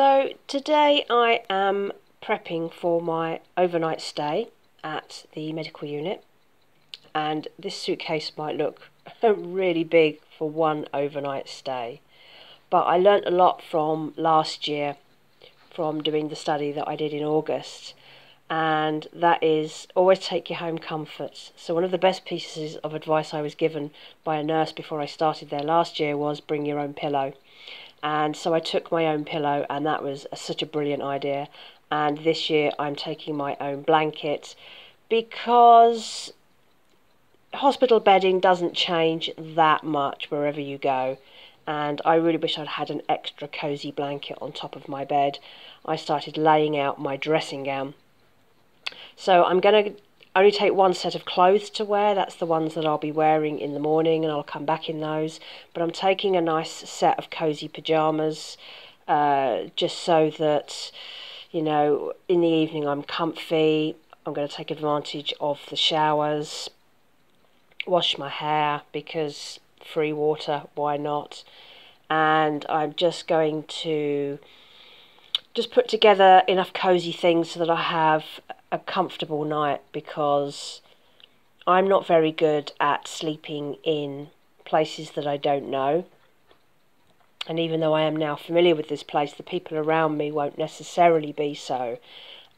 So today I am prepping for my overnight stay at the medical unit, and this suitcase might look really big for one overnight stay, but I learnt a lot from last year from doing the study that I did in August, and that is always take your home comforts. So one of the best pieces of advice I was given by a nurse before I started there last year was bring your own pillow. And so I took my own pillow, and that was such a brilliant idea. And this year I'm taking my own blanket, because hospital bedding doesn't change that much wherever you go, and I really wish I'd had an extra cosy blanket on top of my bed. I started laying out my dressing gown. So I'm going to only take one set of clothes to wear. That's the ones that I'll be wearing in the morning, and I'll come back in those. But I'm taking a nice set of cosy pyjamas, just so that, you know, in the evening I'm comfy. I'm going to take advantage of the showers, wash my hair, because free water, why not? And I'm just going to put together enough cosy things so that I have a comfortable night, because I'm not very good at sleeping in places that I don't know. And even though I am now familiar with this place, the people around me won't necessarily be so.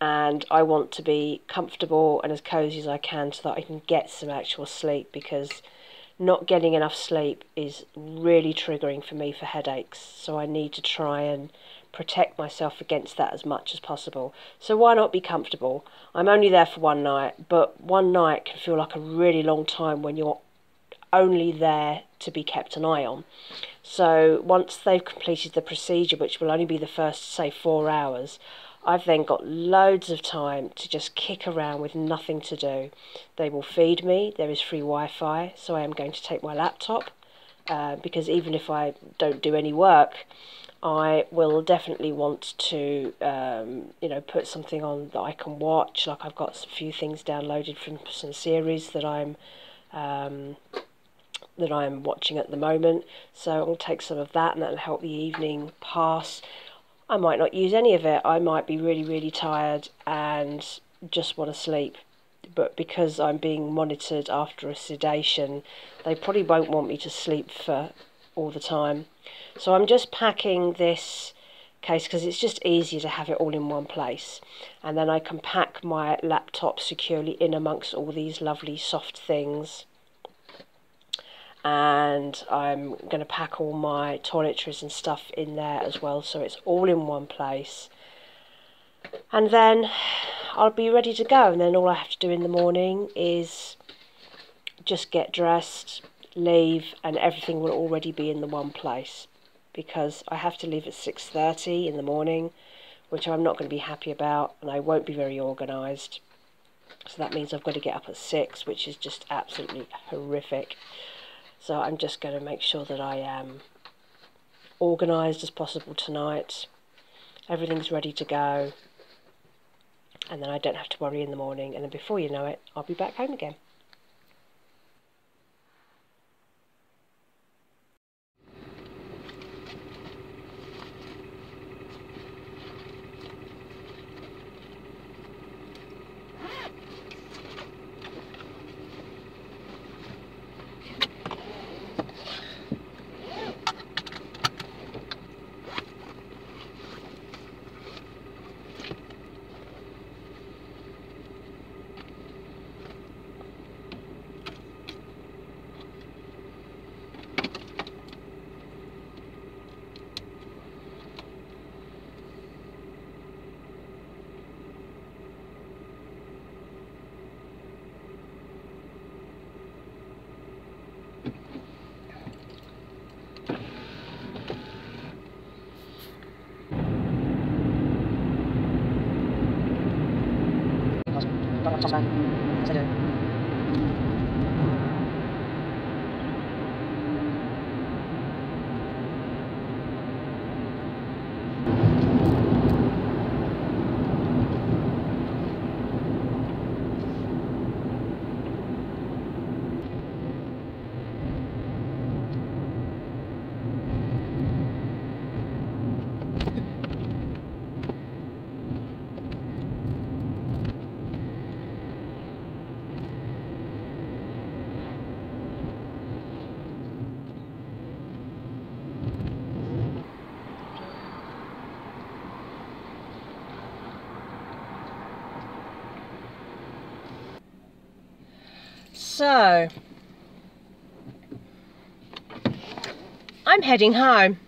And I want to be comfortable and as cosy as I can so that I can get some actual sleep, because not getting enough sleep is really triggering for me for headaches. So I need to try and protect myself against that as much as possible. So why not be comfortable? I'm only there for one night, but one night can feel like a really long time when you're only there to be kept an eye on. So once they've completed the procedure, which will only be the first, say, 4 hours, I've then got loads of time to just kick around with nothing to do. They will feed me. There is free Wi-Fi, so I am going to take my laptop, because even if I don't do any work, I will definitely want to, you know, put something on that I can watch. Like, I've got a few things downloaded from some series that I'm watching at the moment. So I'll take some of that, and that'll help the evening pass. I might not use any of it. I might be really, really tired and just want to sleep. But because I'm being monitored after a sedation, they probably won't want me to sleep for all the time. So I'm just packing this case because it's just easier to have it all in one place, and then I can pack my laptop securely in amongst all these lovely soft things. And I'm going to pack all my toiletries and stuff in there as well, so it's all in one place, and then I'll be ready to go. And then all I have to do in the morning is just get dressed, leave, and everything will already be in the one place, because I have to leave at 6:30 in the morning, which I'm not going to be happy about, and I won't be very organised. So that means I've got to get up at 6, which is just absolutely horrific. So I'm just going to make sure that I am organised as possible tonight. Everything's ready to go, and then I don't have to worry in the morning, and then before you know it, I'll be back home again. So, I'm heading home.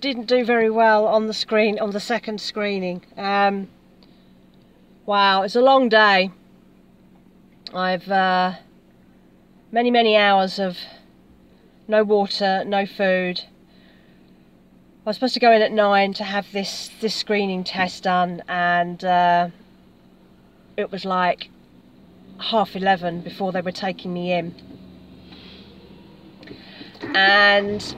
Didn't do very well on the screen, on the second screening. Wow, it's a long day. I've many hours of no water, no food. I was supposed to go in at 9 to have this screening test done, and it was like 11:30 before they were taking me in, and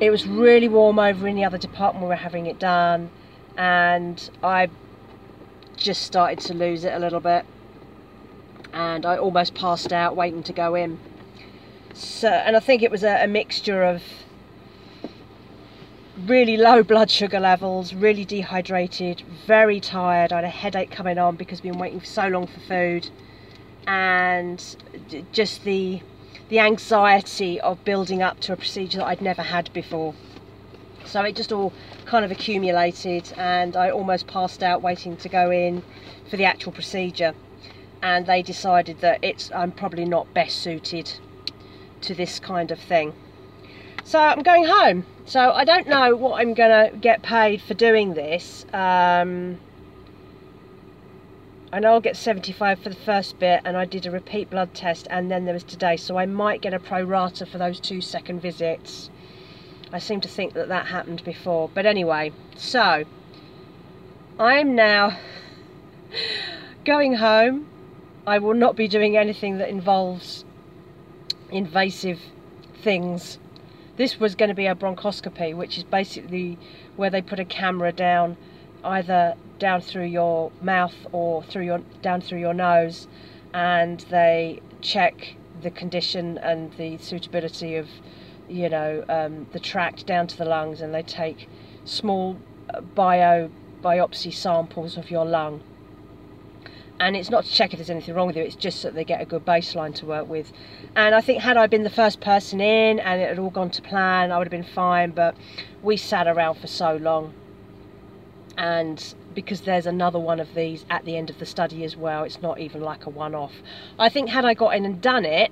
it was really warm over in the other department we were having it done, and I just started to lose it a little bit, and I almost passed out waiting to go in. So, and I think it was a mixture of really low blood sugar levels, really dehydrated, very tired. I had a headache coming on because I've been waiting for so long for food, and just the anxiety of building up to a procedure that I'd never had before. So it just all kind of accumulated, and I almost passed out waiting to go in for the actual procedure, and they decided that I'm probably not best suited to this kind of thing. So I'm going home. So I don't know what I'm gonna get paid for doing this. I know I'll get 75 for the first bit, and I did a repeat blood test, and then there was today, so I might get a pro rata for those 2 second visits. I seem to think that that happened before, but anyway, so I'm now going home. I will not be doing anything that involves invasive things. This was going to be a bronchoscopy, which is basically where they put a camera down, either down through your mouth or down through your nose, and they check the condition and the suitability of, you know, the tract down to the lungs, and they take small biopsy samples of your lung. And it's not to check if there's anything wrong with you, it's just that they get a good baseline to work with. And I think had I been the first person in and it had all gone to plan, I would have been fine, but we sat around for so long. And because there's another one of these at the end of the study as well, it's not even like a one-off. I think had I got in and done it,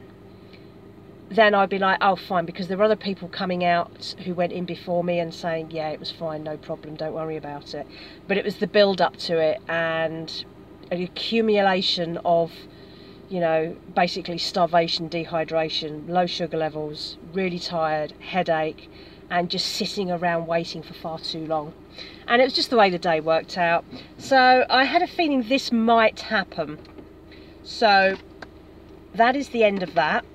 then I'd be like, oh, fine, because there were other people coming out who went in before me and saying, yeah, it was fine, no problem, don't worry about it. But it was the build-up to it, and an accumulation of, you know, basically starvation, dehydration, low sugar levels, really tired, headache, and just sitting around waiting for far too long. And it was just the way the day worked out. So I had a feeling this might happen. So that is the end of that.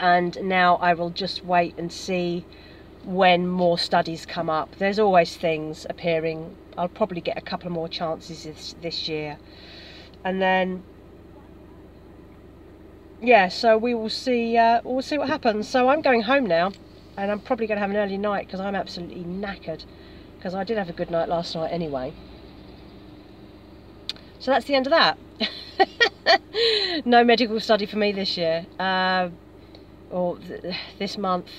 And now I will just wait and see when more studies come up. There's always things appearing. I'll probably get a couple more chances this year, and then yeah, so we will see. We'll see what happens. So I'm going home now, and I'm probably going to have an early night because I'm absolutely knackered, because I did have a good night last night anyway. So that's the end of that. No medical study for me this year, or this month.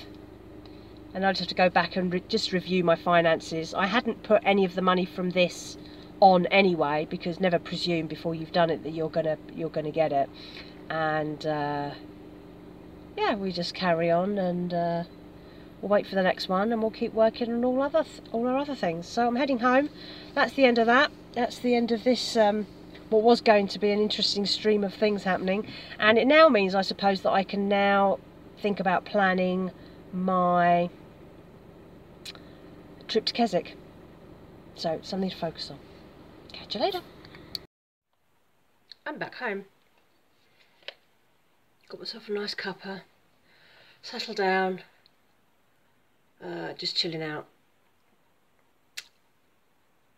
And I just have to go back and just review my finances. I hadn't put any of the money from this on anyway, because never presume before you've done it that you're gonna get it. And yeah, we just carry on, and we'll wait for the next one, and we'll keep working on all our other things. So I'm heading home. That's the end of that. That's the end of this. What was going to be an interesting stream of things happening, and it now means, I suppose, that I can now think about planning my trip to Keswick. So, something to focus on. Catch you later. I'm back home. Got myself a nice cuppa. Settled down. Just chilling out.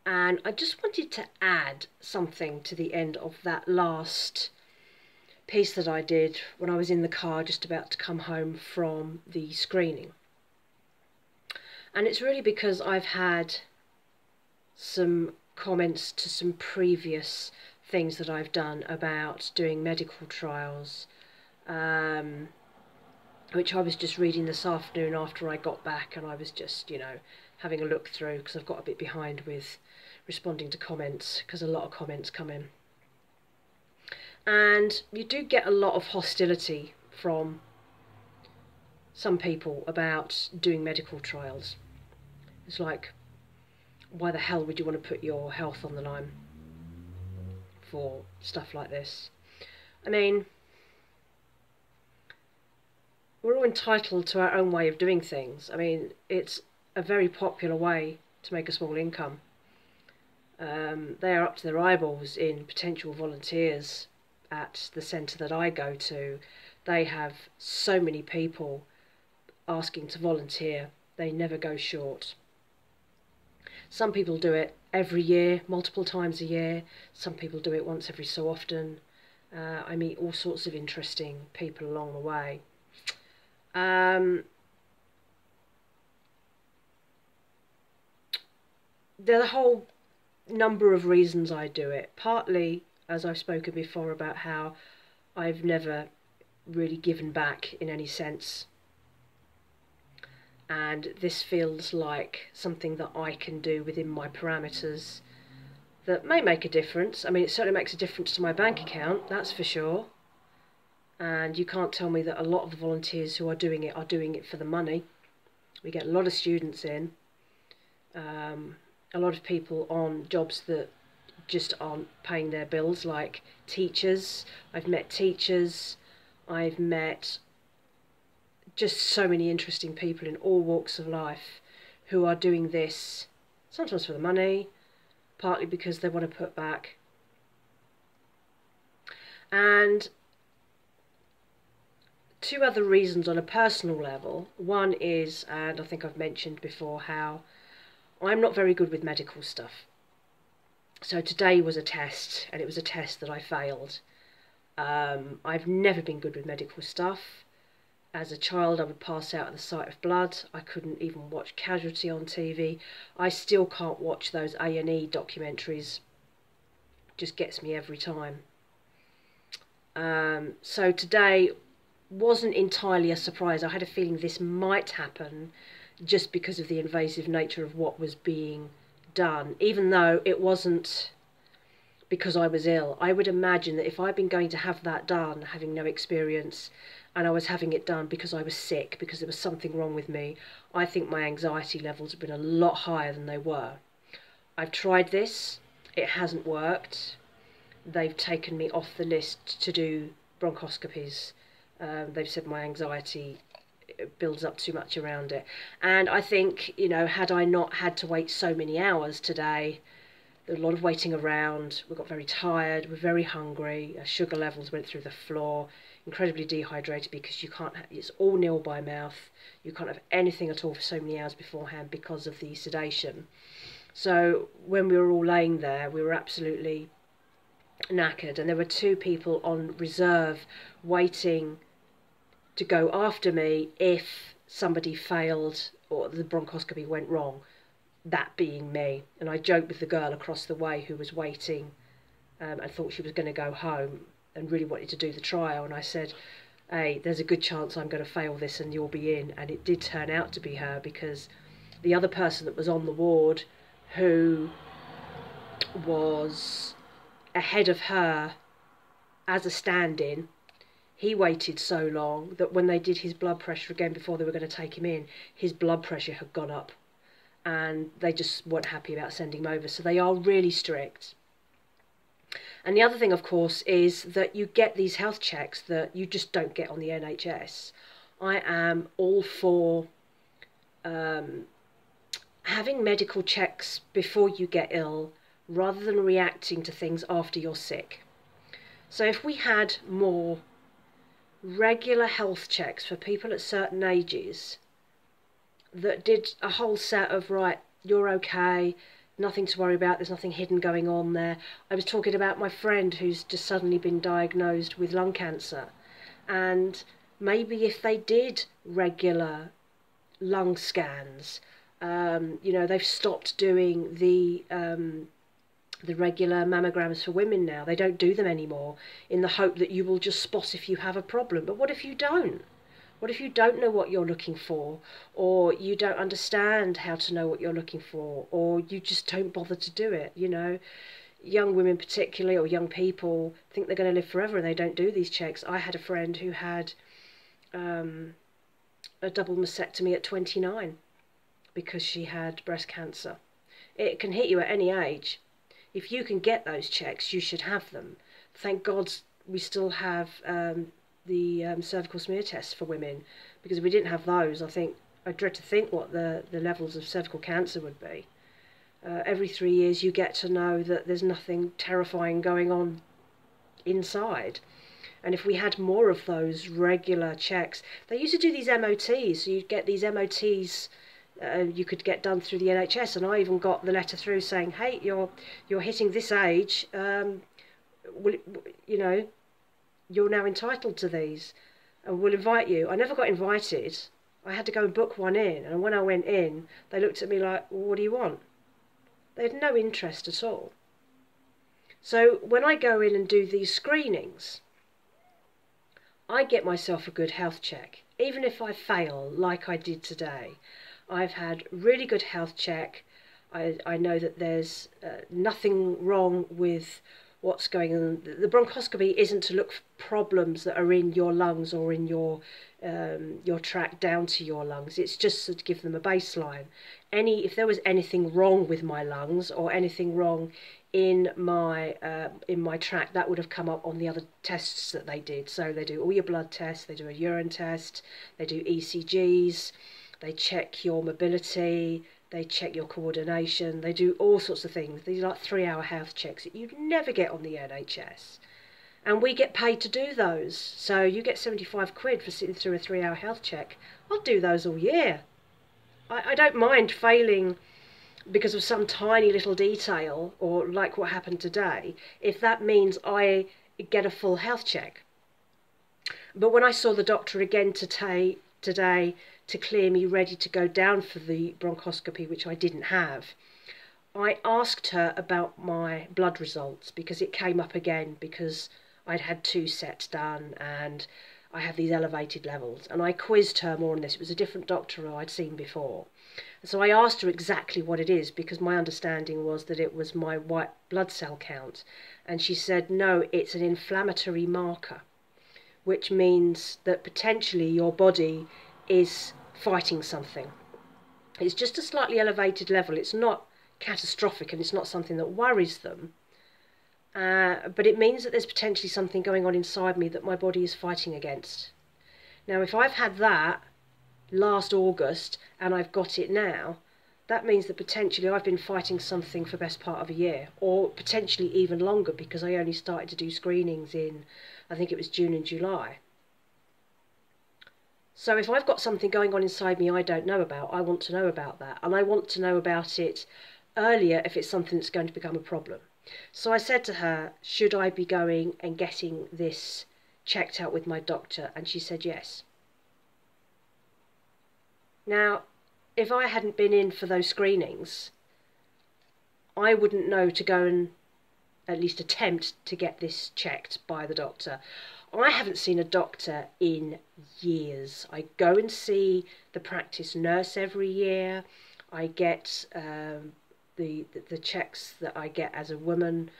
And I just wanted to add something to the end of that last piece that I did when I was in the car just about to come home from the screening. And it's really because I've had some comments to some previous things that I've done about doing medical trials, which I was just reading this afternoon after I got back, and I was just, you know, having a look through, because I've got a bit behind with responding to comments, because a lot of comments come in. And you do get a lot of hostility from some people about doing medical trials. It's like, why the hell would you want to put your health on the line for stuff like this? I mean, we're all entitled to our own way of doing things. I mean, it's a very popular way to make a small income. They are up to their eyeballs in potential volunteers at the centre that I go to. They have so many people asking to volunteer. They never go short. Some people do it every year, multiple times a year. Some people do it once every so often. I meet all sorts of interesting people along the way. There's a whole number of reasons I do it. Partly, as I've spoken before, about how I've never really given back in any sense, and this feels like something that I can do within my parameters that may make a difference. I mean, it certainly makes a difference to my bank account, that's for sure. And you can't tell me that a lot of the volunteers who are doing it for the money. We get a lot of students in, a lot of people on jobs that just aren't paying their bills, like teachers. I've met teachers, I've met just so many interesting people in all walks of life who are doing this, sometimes for the money, partly because they want to put back. And two other reasons on a personal level. One is, and I think I've mentioned before, how I'm not very good with medical stuff. So today was a test, and it was a test that I failed. I've never been good with medical stuff. As a child, I would pass out at the sight of blood. I couldn't even watch Casualty on TV. I still can't watch those A&E documentaries. Just gets me every time. So today wasn't entirely a surprise. I had a feeling this might happen just because of the invasive nature of what was being done, even though it wasn't because I was ill. I would imagine that if I'd been going to have that done, having no experience, and I was having it done because I was sick, because there was something wrong with me, I think my anxiety levels have been a lot higher than they were. I've tried this, it hasn't worked. They've taken me off the list to do bronchoscopies. They've said my anxiety builds up too much around it. And I think, you know, had I not had to wait so many hours today, there was a lot of waiting around, we got very tired, we're very hungry, our sugar levels went through the floor, incredibly dehydrated because you can't have, it's all nil by mouth, you can't have anything at all for so many hours beforehand because of the sedation. So when we were all laying there, we were absolutely knackered, and there were two people on reserve waiting to go after me if somebody failed or the bronchoscopy went wrong. That being me. And I joked with the girl across the way who was waiting and thought she was going to go home and really wanted to do the trial, and I said, hey, there's a good chance I'm going to fail this and you'll be in. And it did turn out to be her, because the other person that was on the ward, who was ahead of her as a stand-in, he waited so long that when they did his blood pressure again before they were going to take him in, his blood pressure had gone up. And they just weren't happy about sending them over. So they are really strict. And the other thing, of course, is that you get these health checks that you just don't get on the NHS. I am all for having medical checks before you get ill, rather than reacting to things after you're sick. So if we had more regular health checks for people at certain ages, that did a whole set of, right, you're okay, nothing to worry about, there's nothing hidden going on there. I was talking about my friend who's just suddenly been diagnosed with lung cancer, and maybe if they did regular lung scans, you know, they've stopped doing the regular mammograms for women now. They don't do them anymore in the hope that you will just spot if you have a problem. But what if you don't? What if you don't know what you're looking for, or you don't understand how to know what you're looking for, or you just don't bother to do it, you know? Young women particularly, or young people, think they're going to live forever and they don't do these checks. I had a friend who had a double mastectomy at 29 because she had breast cancer. It can hit you at any age. If you can get those checks, you should have them. Thank God we still have the cervical smear tests for women, because if we didn't have those, I dread to think what the levels of cervical cancer would be. Every 3 years you get to know that there's nothing terrifying going on inside. And if we had more of those regular checks, they used to do these MOTs, so you'd get these MOTs you could get done through the NHS, and I even got the letter through saying, hey, you're hitting this age, you know, you're now entitled to these, and we'll invite you. I never got invited. I had to go and book one in, and when I went in, they looked at me like, well, what do you want? They had no interest at all. So when I go in and do these screenings, I get myself a good health check. Even if I fail, like I did today, I've had really good health check. I know that there's nothing wrong with what's going on. The bronchoscopy isn't to look for problems that are in your lungs or in your tract down to your lungs. It's just to give them a baseline. If there was anything wrong with my lungs or anything wrong in my tract, that would have come up on the other tests that they did. So they do all your blood tests, they do a urine test, they do ECGs, they check your mobility, they check your coordination, they do all sorts of things. These are like 3-hour health checks that you'd never get on the NHS. And we get paid to do those. So you get 75 quid for sitting through a 3-hour health check. I'll do those all year. I don't mind failing because of some tiny little detail, or like what happened today, if that means I get a full health check. But when I saw the doctor again today to clear me ready to go down for the bronchoscopy, which I didn't have, I asked her about my blood results, because it came up again, because I'd had 2 sets done and I have these elevated levels. And I quizzed her more on this. It was a different doctor who I'd seen before. And so I asked her exactly what it is, because my understanding was that it was my white blood cell count. And she said, no, it's an inflammatory marker, which means that potentially your body is fighting something. It's just a slightly elevated level. It's not catastrophic and it's not something that worries them. But it means that there's potentially something going on inside me that my body is fighting against. Now, if I've had that last August and I've got it now, that means that potentially I've been fighting something for the best part of a year, or potentially even longer, because I only started to do screenings in, I think it was June and July. So if I've got something going on inside me I don't know about, I want to know about that. And I want to know about it earlier if it's something that's going to become a problem. So I said to her, should I be going and getting this checked out with my doctor? And she said yes. Now, if I hadn't been in for those screenings, I wouldn't know to go and at least attempt to get this checked by the doctor. I haven't seen a doctor in years. I go and see the practice nurse every year. I get the checks that I get as a woman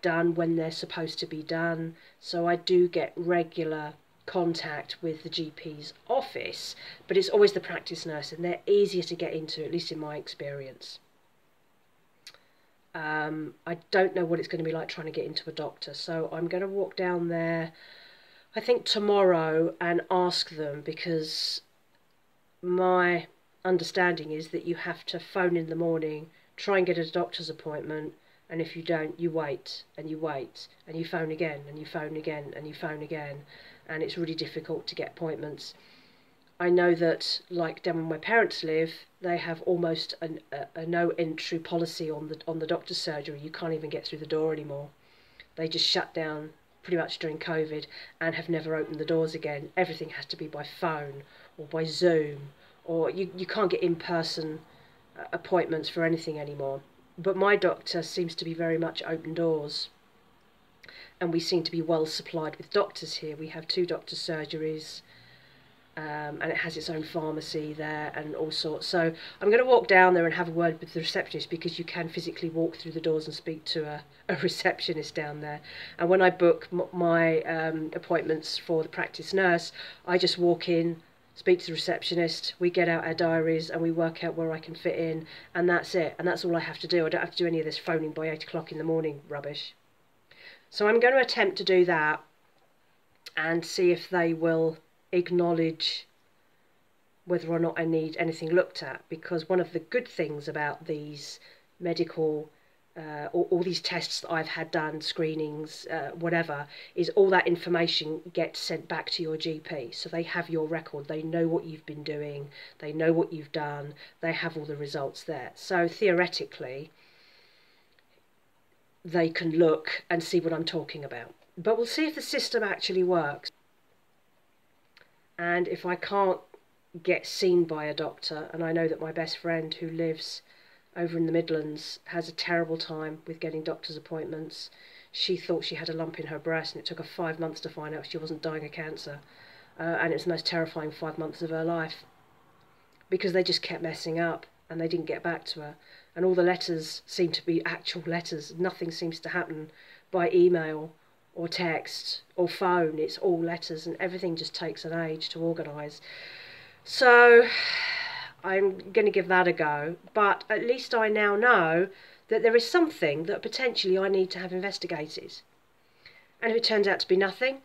done when they're supposed to be done. So I do get regular contact with the GP's office, but it's always the practice nurse, and they're easier to get into, at least in my experience. I don't know what it's going to be like trying to get into a doctor, so I'm going to walk down there, I think tomorrow, and ask them, because my understanding is that you have to phone in the morning, try and get a doctor's appointment, and if you don't, you wait, and you wait, and you phone again, and you phone again, and you phone again, and it's really difficult to get appointments. I know that, like down where my parents live, they have almost a no-entry policy on the doctor's surgery. You can't even get through the door anymore. They just shut down pretty much during COVID and have never opened the doors again. Everything has to be by phone or by Zoom, or you can't get in-person appointments for anything anymore. But my doctor seems to be very much open doors, and we seem to be well supplied with doctors here. We have 2 doctor surgeries. and it has its own pharmacy there and all sorts. So I'm going to walk down there and have a word with the receptionist, because you can physically walk through the doors and speak to a receptionist down there. And when I book my appointments for the practice nurse, I just walk in, speak to the receptionist, we get out our diaries and we work out where I can fit in, and that's it. And that's all I have to do. I don't have to do any of this phoning by 8 o'clock in the morning rubbish. So I'm going to attempt to do that and see if they will acknowledge whether or not I need anything looked at, because one of the good things about these medical all these tests that I've had done, screenings, whatever, is all that information gets sent back to your GP. So they have your record, they know what you've been doing, they know what you've done, they have all the results there. So theoretically they can look and see what I'm talking about. But we'll see if the system actually works. And if I can't get seen by a doctor, and I know that my best friend who lives over in the Midlands has a terrible time with getting doctor's appointments. She thought she had a lump in her breast, and it took her 5 months to find out she wasn't dying of cancer. And it's the most terrifying 5 months of her life, because they just kept messing up and they didn't get back to her. And all the letters seem to be actual letters. Nothing seems to happen by email or text or phone. It's all letters, and everything just takes an age to organise. So I'm going to give that a go, but at least I now know that there is something that potentially I need to have investigated. And if it turns out to be nothing,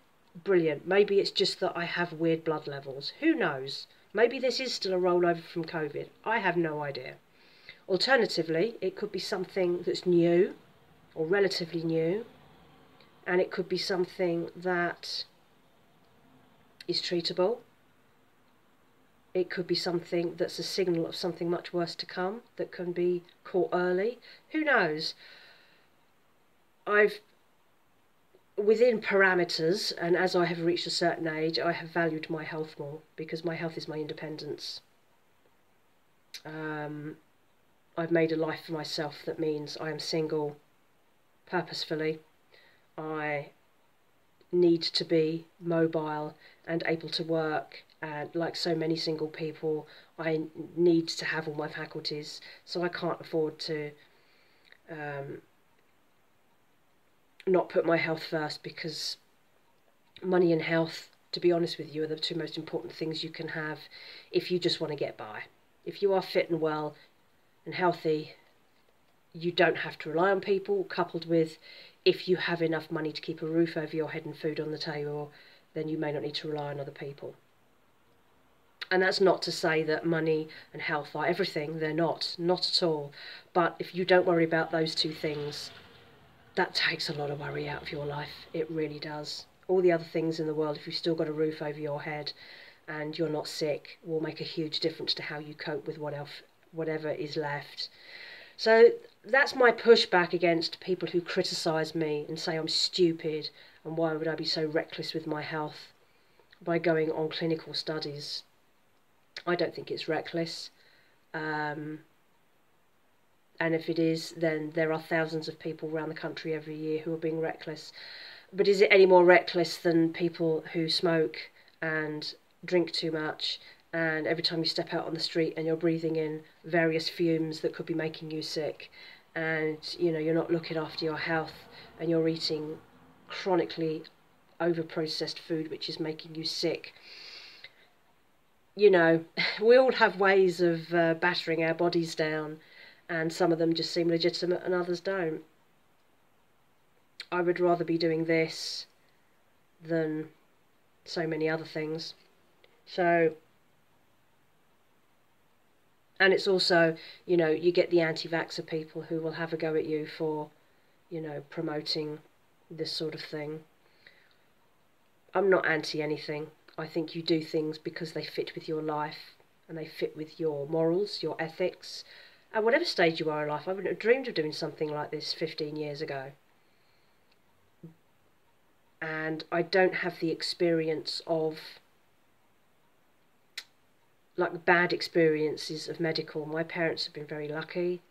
brilliant. Maybe it's just that I have weird blood levels. Who knows? Maybe this is still a rollover from COVID. I have no idea. Alternatively, it could be something that's new or relatively new, and it could be something that is treatable. It could be something that's a signal of something much worse to come that can be caught early. Who knows? I've, within parameters, and as I have reached a certain age, I have valued my health more, because my health is my independence. I've made a life for myself that means I am single purposefully. I need to be mobile and able to work. And like so many single people, I need to have all my faculties, so I can't afford to not put my health first, because money and health, to be honest with you, are the two most important things you can have if you just want to get by. If you are fit and well and healthy, you don't have to rely on people, coupled with if you have enough money to keep a roof over your head and food on the table, then you may not need to rely on other people. And that's not to say that money and health are everything. They're not. Not at all. But if you don't worry about those two things, that takes a lot of worry out of your life. It really does. All the other things in the world, if you've still got a roof over your head and you're not sick, will make a huge difference to how you cope with whatever is left. So that's my pushback against people who criticise me and say I'm stupid and why would I be so reckless with my health by going on clinical studies. I don't think it's reckless, and if it is, then there are thousands of people around the country every year who are being reckless. But is it any more reckless than people who smoke and drink too much, and every time you step out on the street and you're breathing in various fumes that could be making you sick, and you know, you're not looking after your health, and you're eating chronically over-processed food which is making you sick? You know, we all have ways of battering our bodies down, and some of them just seem legitimate and others don't. I would rather be doing this than so many other things. So, and it's also, you know, you get the anti-vaxxer people who will have a go at you for, you know, promoting this sort of thing. I'm not anti-anything. I think you do things because they fit with your life and they fit with your morals, your ethics. At whatever stage you are in life, I wouldn't have dreamed of doing something like this 15 years ago. And I don't have the experience of, like, bad experiences of medical. My parents have been very lucky.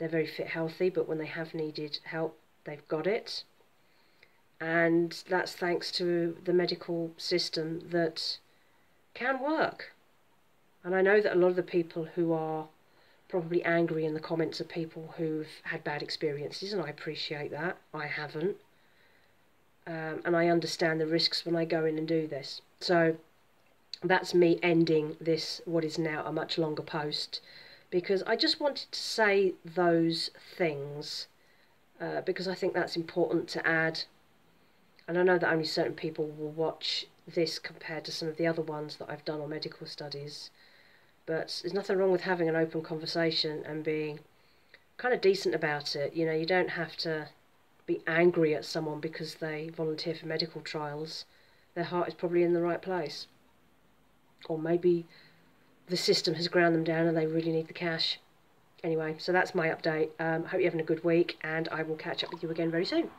They're very fit, healthy, but when they have needed help, they've got it. And that's thanks to the medical system that can work. And I know that a lot of the people who are probably angry in the comments are people who've had bad experiences, and I appreciate that. I haven't. And I understand the risks when I go in and do this. So that's me ending this, what is now a much longer post, because I just wanted to say those things, because I think that's important to add. And I know that only certain people will watch this compared to some of the other ones that I've done on medical studies, but there's nothing wrong with having an open conversation and being kind of decent about it. You know, you don't have to be angry at someone because they volunteer for medical trials. Their heart is probably in the right place. Or maybe the system has ground them down and they really need the cash. Anyway, so that's my update. Hope you're having a good week, and I will catch up with you again very soon.